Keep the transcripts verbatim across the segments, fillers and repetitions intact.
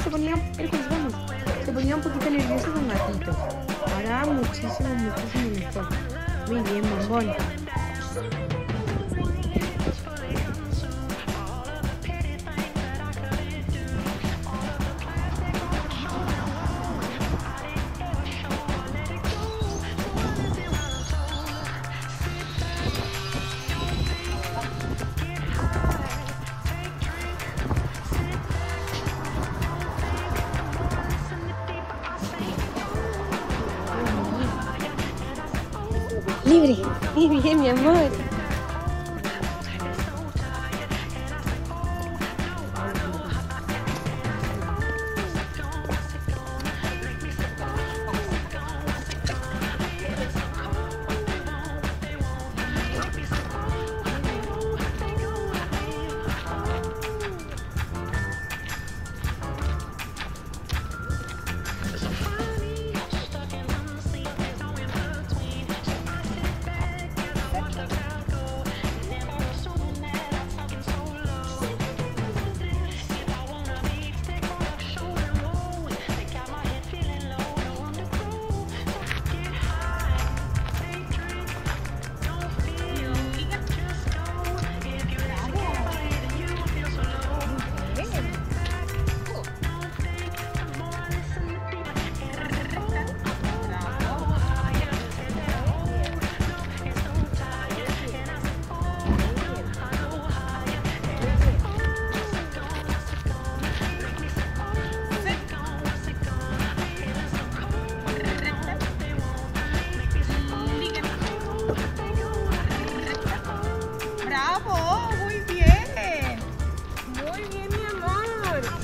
se ponía el juzgado, se ponía un poquito nervioso con Gatito. Hablaba muchísimo, muchísimo mejor. Muy bien, bombón. ¡Libre! ¡Muy bien, mi amor!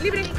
¡Libre!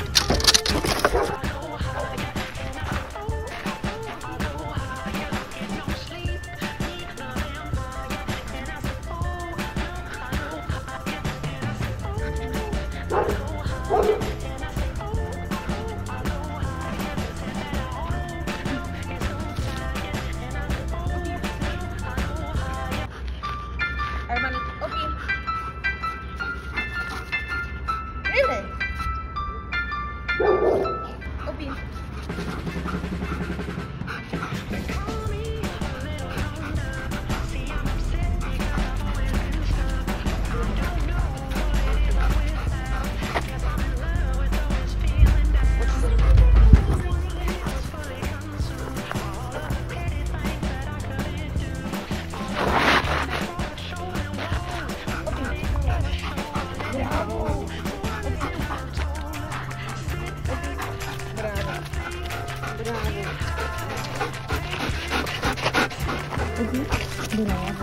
De nada.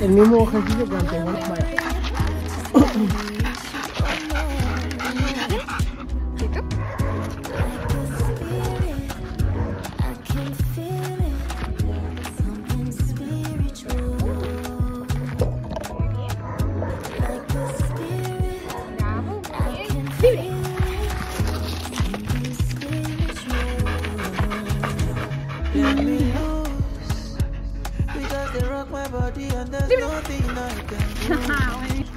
El mismo ejercicio que anterior. Body and there's nothing I can do.